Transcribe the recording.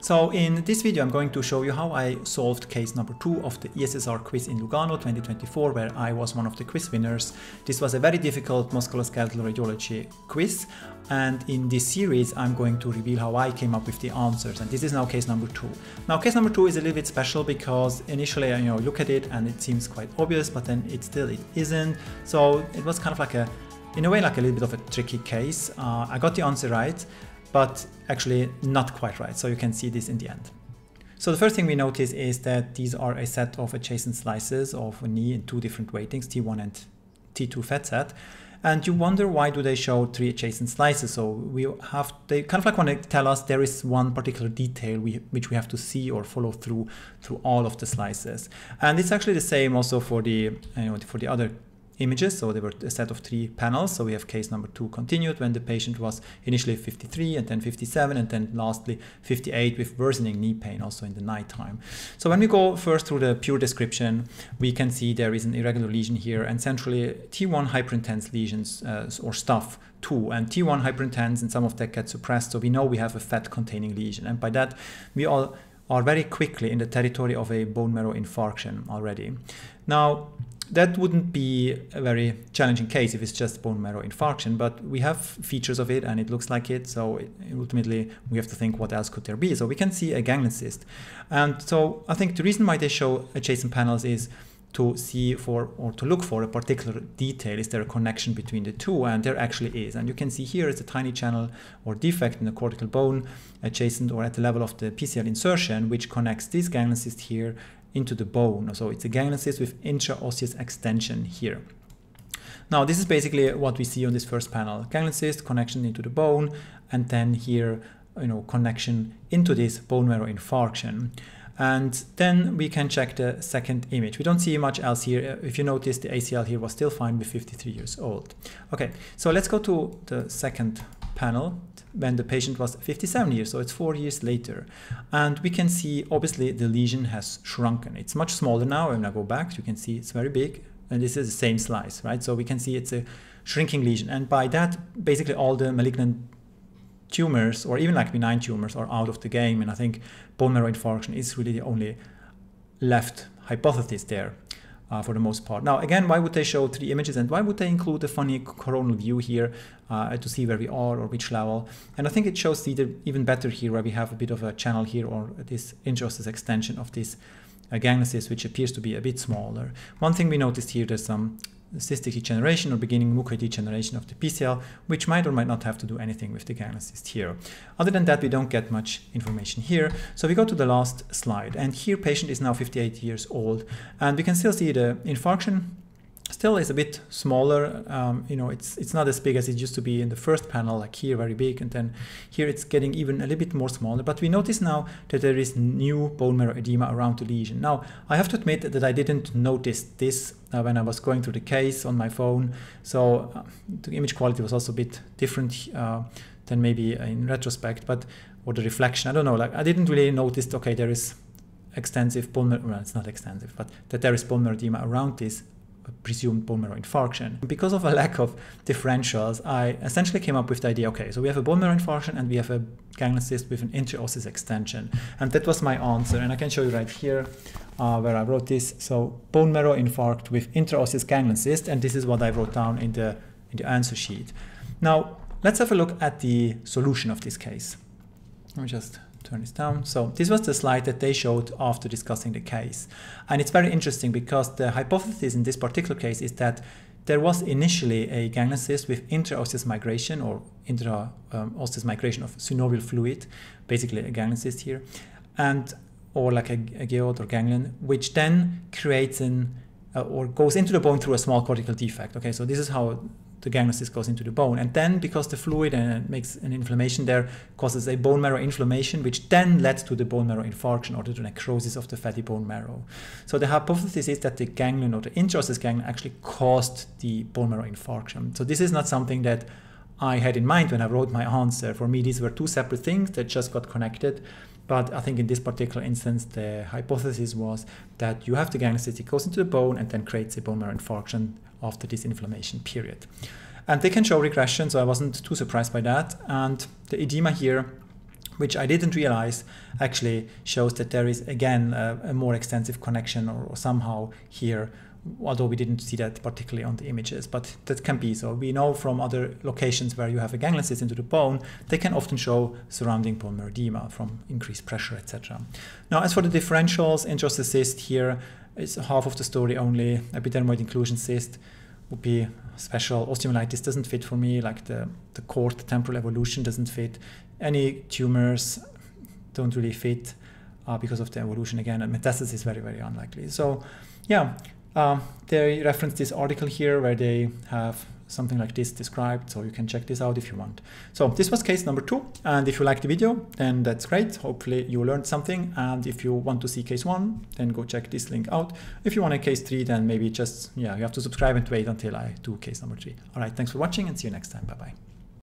So in this video I'm going to show you how I solved case number 2 of the ESSR quiz in Lugano 2024, where I was one of the quiz winners. This was a very difficult musculoskeletal radiology quiz, and in this series I'm going to reveal how I came up with the answers, and this is now case number 2. Now case number 2 is a little bit special because initially I look at it and it seems quite obvious, but then it isn't. So it was kind of like in a way like a little bit of a tricky case. I got the answer right, but actually not quite right, so you can see this in the end. So the first thing we notice is that these are a set of adjacent slices of a knee in two different weightings, T1 and T2 fat set, and you wonder why do they show 3 adjacent slices. So they kind of like want to tell us there is one particular detail which we have to see or follow through all of the slices. And it's actually the same also for the other images. So they were a set of 3 panels. So we have case number 2 continued, when the patient was initially 53 and then 57 and then lastly 58 with worsening knee pain also in the nighttime. So when we go first through the pure description, we can see there is an irregular lesion here and centrally T1 hyperintense lesions or stuff 2, and T1 hyperintense and some of that gets suppressed. So we know we have a fat containing lesion, and by that we all are very quickly in the territory of a bone marrow infarction already. Now that wouldn't be a very challenging case if it's just bone marrow infarction, but we have features of it and it looks like it, so ultimately we have to think what else could there be. So we can see a ganglion cyst, and so I think the reason why they show adjacent panels is to see for or to look for a particular detail. Is there a connection between the 2? And there actually is, and you can see here is a tiny channel or defect in the cortical bone adjacent or at the level of the PCL insertion, which connects this ganglion cyst here into the bone. So it's a ganglion cyst with intraosseous extension here. Now this is basically what we see on this first panel: ganglion cyst, connection into the bone, and then here connection into this bone marrow infarction. And then we can check the second image. We don't see much else here. If you notice, the ACL here was still fine with 53 years old. Okay, so let's go to the second panel, when the patient was 57 years, so it's 4 years later. And we can see, obviously, the lesion has shrunken. It's much smaller now. When I go back, you can see it's very big. And this is the same slice, right? So we can see it's a shrinking lesion. And by that, basically all the malignant tumors, or even like benign tumors, are out of the game. And I think bone marrow infarction is really the only left hypothesis there. For the most part. Now again, why would they show 3 images, and why would they include a funny coronal view here to see where we are or which level? And I think it shows even better here, where we have a bit of a channel here, or this intraosseous extension of this ganglion cyst, which appears to be a bit smaller. One thing we noticed here, there's some cystic degeneration or beginning mucoid degeneration of the PCL, which might or might not have to do anything with the ganglion cyst here. Other than that, we don't get much information here. So we go to the last slide, and here patient is now 58 years old, and we can still see the infarction still is a bit smaller. It's not as big as it used to be in the first panel, like here very big, and then here it's getting even a little bit more smaller. But we notice now that there is new bone marrow edema around the lesion. Now I have to admit that I didn't notice this when I was going through the case on my phone, so the image quality was also a bit different than maybe in retrospect, or the reflection, I don't know. Like, I didn't really notice, okay, there is extensive bone marrow, well, it's not extensive, but that there is bone marrow edema around this presumed bone marrow infarction. Because of a lack of differentials, I essentially came up with the idea, okay, so we have a bone marrow infarction and we have a ganglion cyst with an intraosseous extension, and that was my answer. And I can show you right here where I wrote this. So bone marrow infarct with intraosseous ganglion cyst, and this is what I wrote down in the answer sheet. Now let's have a look at the solution of this case. Let me just turn this down. So this was the slide that they showed after discussing the case, and it's very interesting because the hypothesis in this particular case is that there was initially a ganglion cyst with intraosseous migration or intraosseous migration of synovial fluid, basically a ganglion cyst here, and or like a geode or ganglion, which then creates or goes into the bone through a small cortical defect. Okay, so this is how the ganglion cyst goes into the bone, and then because the fluid makes an inflammation there, causes a bone marrow inflammation, which then led to the bone marrow infarction or the necrosis of the fatty bone marrow. So the hypothesis is that the ganglion or the intraosseous ganglion actually caused the bone marrow infarction. So this is not something that I had in mind when I wrote my answer. For me, these were 2 separate things that just got connected. But I think in this particular instance, the hypothesis was that you have the ganglion cyst, it goes into the bone and then creates a bone marrow infarction after this inflammation period. And they can show regression, so I wasn't too surprised by that. And the edema here which I didn't realize actually shows that there is again a more extensive connection or somehow here, although we didn't see that particularly on the images, but that can be. So we know from other locations where you have a ganglion cyst into the bone, they can often show surrounding bone marrow edema from increased pressure, etc. Now, as for the differentials, intraossous cyst here is half of the story only. Epidermoid inclusion cyst would be special. Osteomyelitis doesn't fit for me, like the cord, the temporal evolution doesn't fit. Any tumors don't really fit because of the evolution again, and metastasis is very, very unlikely. So yeah, they reference this article here where they have something like this described, so you can check this out if you want. So this was case number 2, and if you like the video, then that's great. Hopefully you learned something, and if you want to see case 1, then go check this link out. If you want a case 3, then maybe just, yeah, you have to subscribe and wait until I do case number 3. All right, thanks for watching and see you next time. Bye-bye.